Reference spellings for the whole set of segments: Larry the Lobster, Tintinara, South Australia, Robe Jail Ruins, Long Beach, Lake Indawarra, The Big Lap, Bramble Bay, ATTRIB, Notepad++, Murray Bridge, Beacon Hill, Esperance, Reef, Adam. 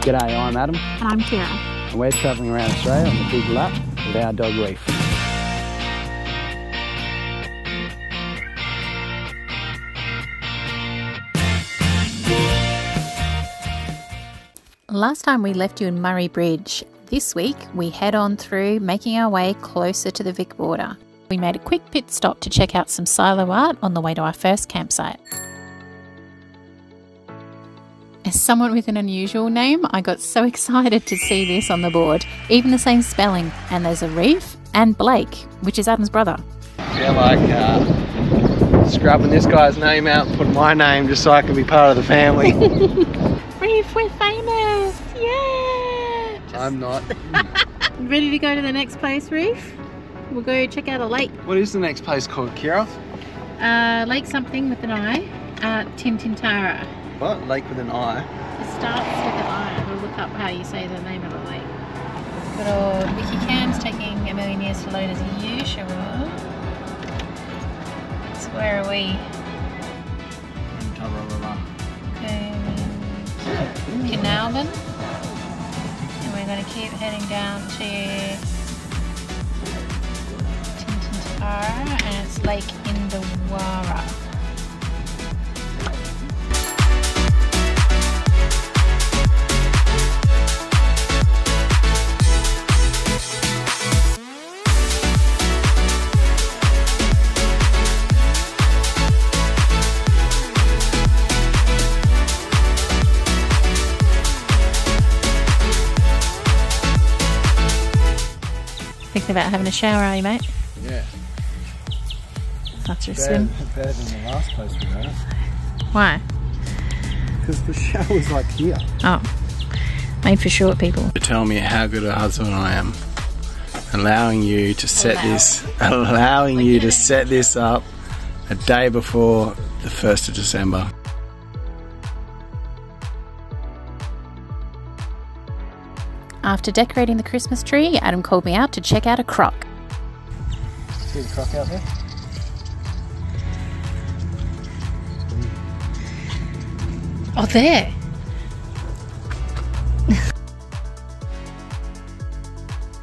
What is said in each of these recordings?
G'day, I'm Adam. And I'm Kira. And we're travelling around Australia on the Big Lap with our dog Reef. Last time we left you in Murray Bridge. This week we head on through, making our way closer to the Vic border. We made a quick pit stop to check out some silo art on the way to our first campsite. As someone with an unusual name, I got so excited to see this on the board. Even the same spelling, and there's a Reef and Blake, which is Adam's brother. Yeah, like scrubbing this guy's name out and putting my name just so I can be part of the family. Reef, we're famous! Yeah! Just... I'm not. Ready to go to the next place, Reef? We'll go check out a lake. What is the next place called, Kira? Lake something with an I. Tintinara. What? Lake with an I? It starts with an I. We'll look up how you say the name of the lake. Good old Wikicam's taking a million years to load as usual. So where are we? Canalman, and we're going to keep heading down to Tintinara, and it's Lake Indawarra. Thinking about having a shower, are you, mate? Yeah. After a swim. Better than the last place we were. Why? Because the shower's like here. Oh. Made for short people. You tell me how good a husband I am. Allowing you to set this up a day before the 1st of December. After decorating the Christmas tree, Adam called me out to check out a croc. See the croc out there? Oh, there!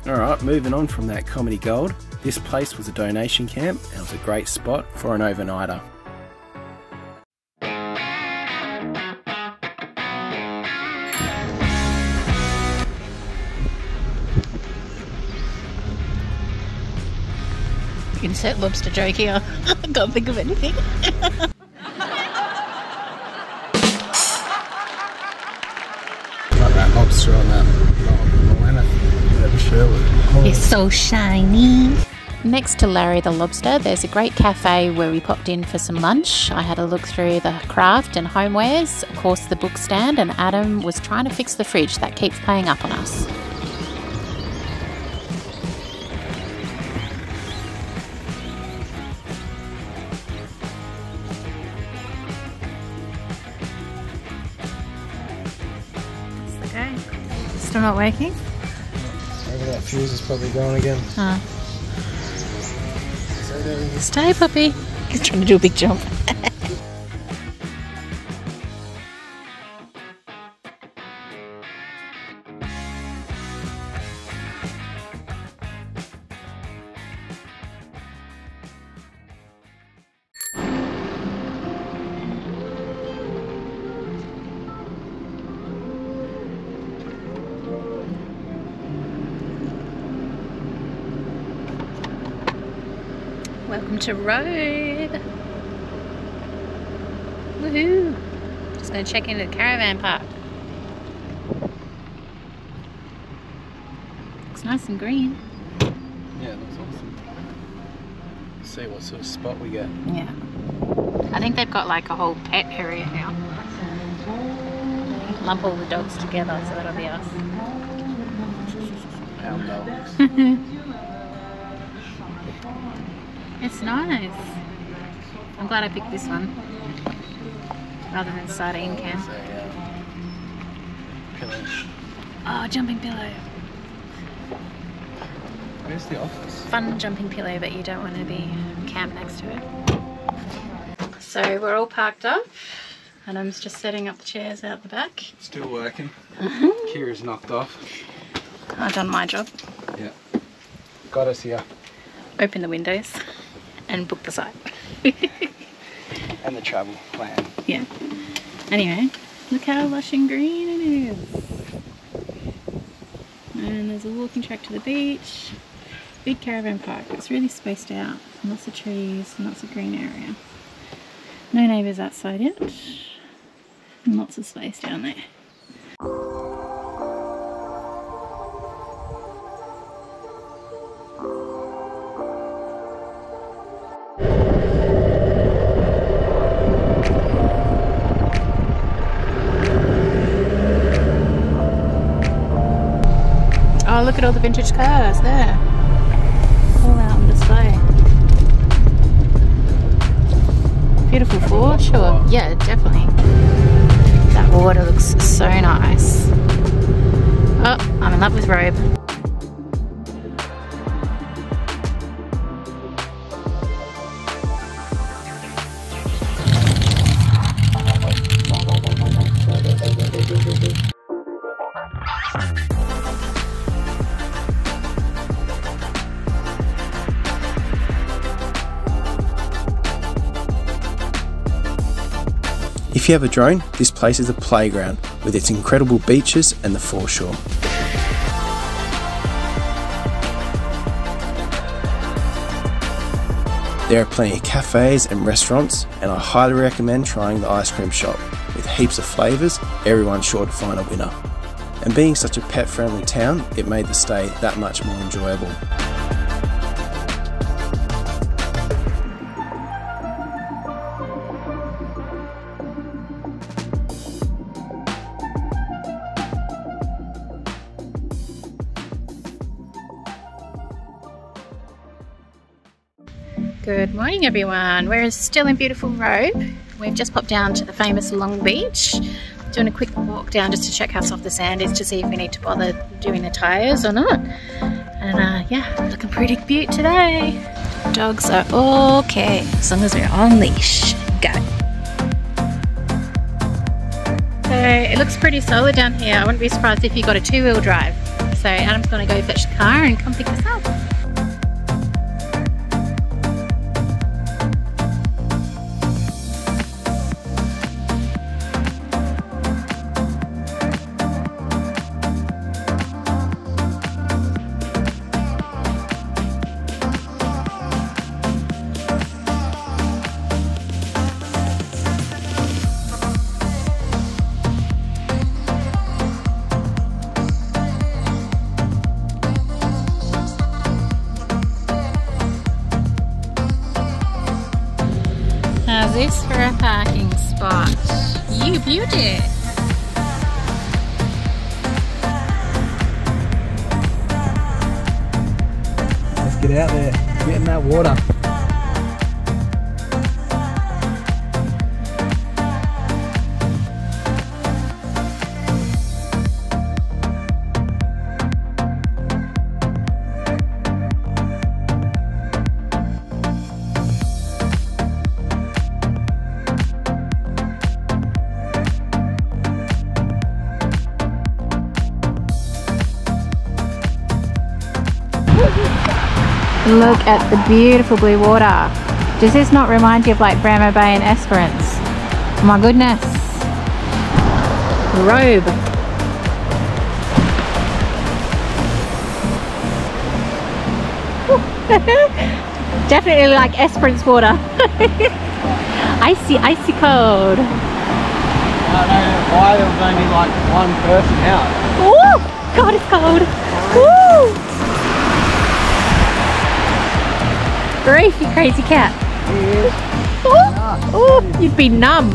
Alright, moving on from that comedy gold. This place was a donation camp and it was a great spot for an overnighter. Insert lobster joke here. I can't think of anything. Like that lobster on that. It's so shiny. Next to Larry the Lobster, there's a great cafe where we popped in for some lunch. I had a look through the craft and homewares, of course the book stand, and Adam was trying to fix the fridge that keeps playing up on us. Still not working? Maybe that fuse is probably going again. Oh. Stay, puppy. He's trying to do a big jump. Welcome to Road! Woohoo! Just going to check into the caravan park. Looks nice and green. Yeah, it looks awesome. See what sort of spot we get. Yeah. I think they've got like a whole pet area now. Lump all the dogs together, so that'll be us. Our dogs. It's nice. I'm glad I picked this one rather than sardine can. Oh, jumping pillow. Where's the office? Fun jumping pillow, but you don't want to be camped next to it. So we're all parked up. And I'm just setting up the chairs out the back. Still working. Kira's knocked off. I've done my job. Yeah. Got us here. Open the windows and book the site. And the travel plan. Yeah. Anyway, look how lush and green it is. And there's a walking track to the beach. Big caravan park. It's really spaced out. Lots of trees, lots of green area. No neighbours outside yet. And lots of space down there. Oh, look at all the vintage cars there. All out on display. Beautiful Ford, sure. Yeah, definitely. That water looks so nice. Oh, I'm in love with Robe. If you have a drone, this place is a playground with its incredible beaches and the foreshore. There are plenty of cafes and restaurants, and I highly recommend trying the ice cream shop. With heaps of flavours, everyone's sure to find a winner. And being such a pet-friendly town, it made the stay that much more enjoyable. Good morning everyone, we're still in beautiful Robe. We've just popped down to the famous Long Beach, doing a quick walk down just to check how soft the sand is to see if we need to bother doing the tyres or not. And yeah, looking pretty cute today. Dogs are okay, as long as we're on leash. Go. So it looks pretty solid down here. I wouldn't be surprised if you got a two-wheel drive. So Adam's gonna go fetch the car and come pick us up. This for a parking spot. You beauty! Let's get out there, get in that water. Look at the beautiful blue water. Does this not remind you of like Bramble Bay and Esperance? My goodness. Robe. Definitely like Esperance water. Icy, icy cold. I don't know why there was only like one person out. Oh, God, it's cold. Woo! Grief, you crazy cat. Yeah. Oh, you'd be numb.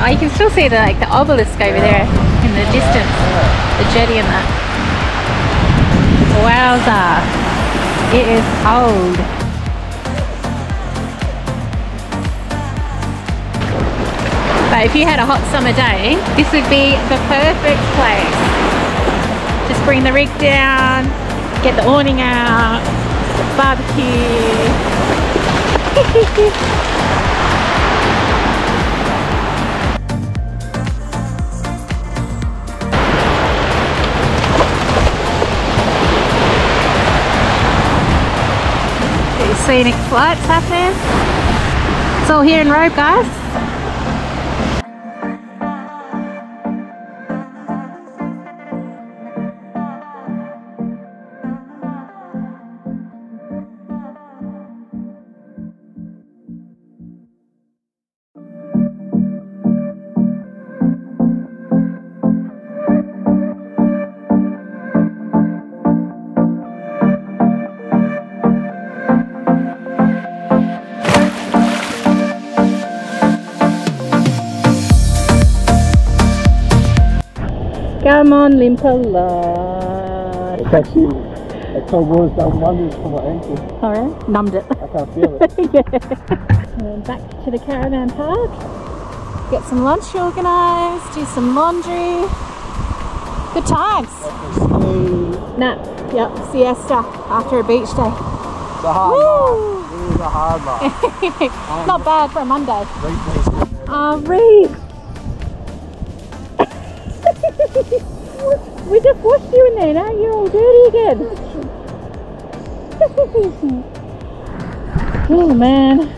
Oh, you can still see the like the obelisk over there in the distance, the jetty and that. Wowza, it is cold. But if you had a hot summer day, this would be the perfect place. Just bring the rig down, get the awning out. Barbecue. scenic flights happening. It's all here in Robe, guys. Come on, Limpala. It's actually, that cold water's done wonders for my ankle. Oh yeah? Numbed it. I can't feel it. Yeah. And then back to the caravan park. Get some lunch organised, do some laundry. Good times. Nap. Yep, siesta after a beach day. It's a hard life. It is a hard life. Not bad for a Monday. Reef. We just washed you in there, now you're all dirty again. Oh man.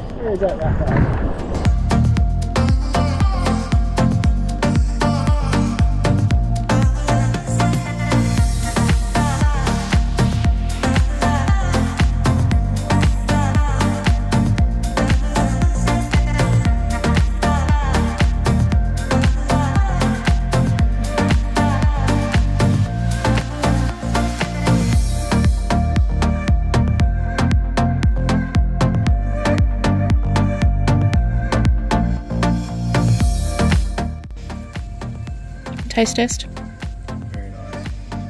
Taste test. Very nice. Are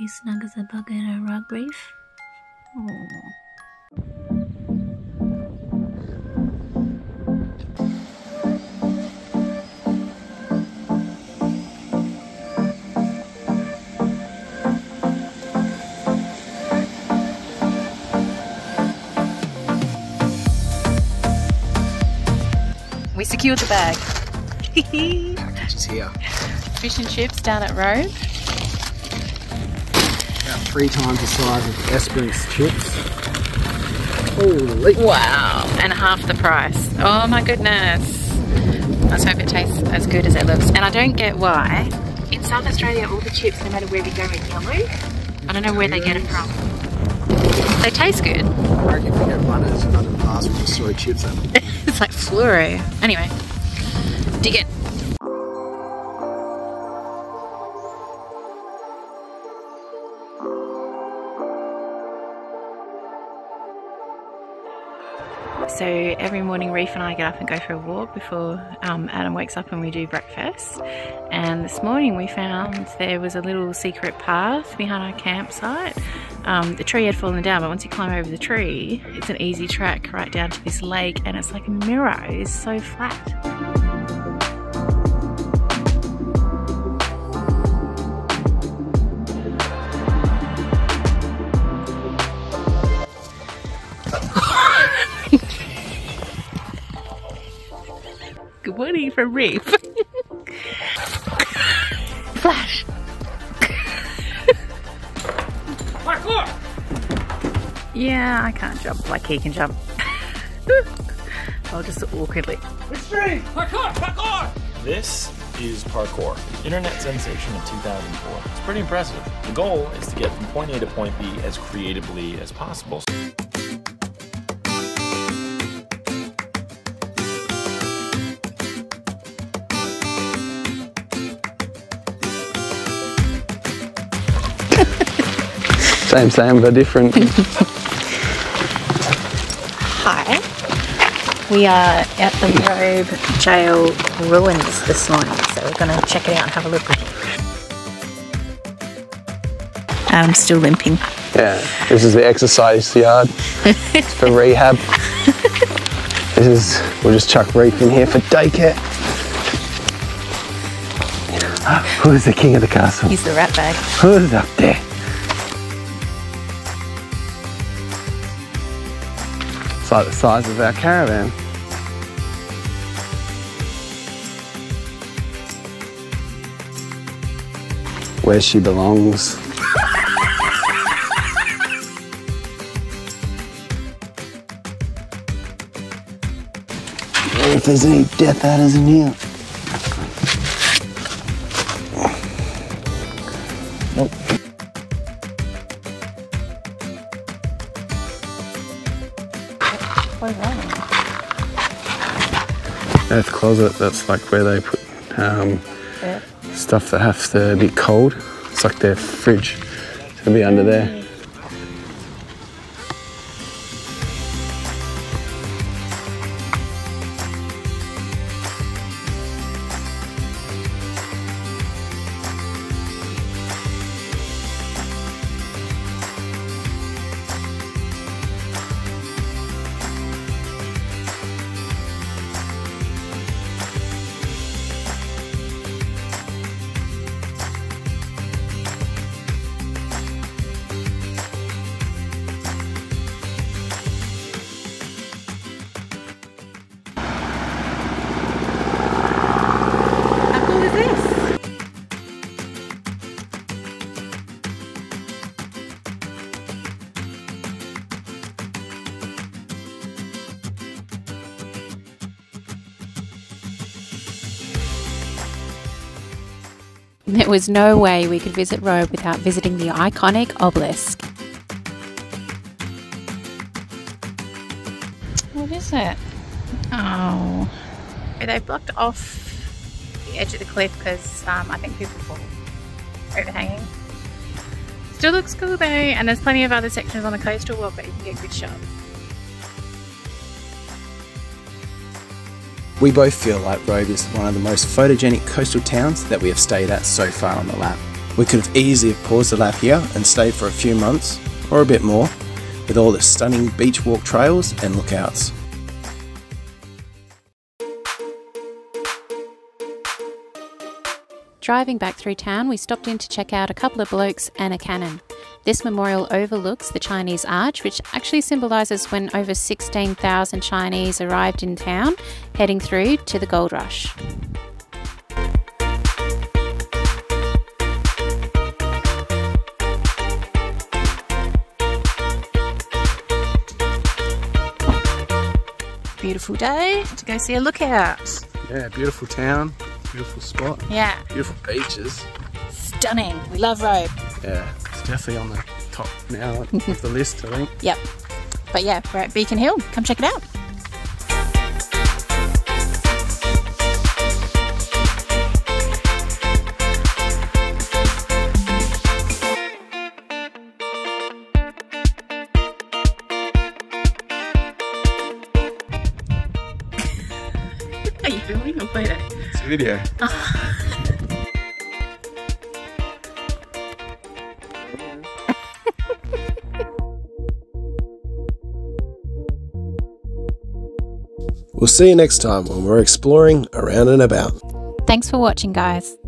you snug as a bug in a rug reef? We secured the bag. Package is here. Fish and chips down at Robe. About 3 times the size of the Esperance chips. Holy. Wow. And half the price. Oh my goodness. Let's hope it tastes as good as it looks. And I don't get why. In South Australia, all the chips, no matter where we go, are yellow. I don't know where they get it from. They taste good. I reckon we get runners and other parts with soy chips on them. It's like fluoro. Anyway, dig it. So every morning Reef and I get up and go for a walk before Adam wakes up and we do breakfast. And this morning we found there was a little secret path behind our campsite. The tree had fallen down, but once you climb over the tree, it's an easy track right down to this lake, and it's like a mirror. It's so flat. Good morning from Reef. Flash. Yeah, I can't jump like he can jump. I'll just awkwardly. Extreme! Parkour! Parkour! This is parkour. Internet sensation of 2004. It's pretty impressive. The goal is to get from point A to point B as creatively as possible. Same, but different. Hi. We are at the Robe Jail Ruins this morning, so we're going to check it out and have a look. I'm still limping. Yeah, this is the exercise yard. It's for rehab. We'll just chuck Reef in here for daycare. Who is the king of the castle? He's the rat bag. Who's up there? It's like the size of our caravan. Where she belongs. And if there's any death that isn't here. Nope. Where's that? Earth closet, that's like where they put stuff that has to be cold. It's like their fridge. It's gonna be under there. There was no way we could visit Robe without visiting the iconic obelisk. What is it? Oh. They've blocked off the edge of the cliff because I think people fall overhanging. Still looks cool though, and there's plenty of other sections on the coastal walk that you can get good shots. We both feel like Robe is one of the most photogenic coastal towns that we have stayed at so far on the lap. We could have easily paused the lap here and stayed for a few months, or a bit more, with all the stunning beach walk trails and lookouts. Driving back through town, we stopped in to check out a couple of blokes and a cannon. This memorial overlooks the Chinese Arch, which actually symbolises when over 16,000 Chinese arrived in town, heading through to the gold rush. Beautiful day to go see a lookout. Yeah, beautiful town, beautiful spot. Yeah. Beautiful beaches. Stunning. We love Robe. Yeah. Definitely on the top now of the list, I think. Yep. But yeah, we're at Beacon Hill. Come check it out. Are you filming or photo? It's a video. We'll see you next time when we're exploring around and about. Thanks for watching, guys.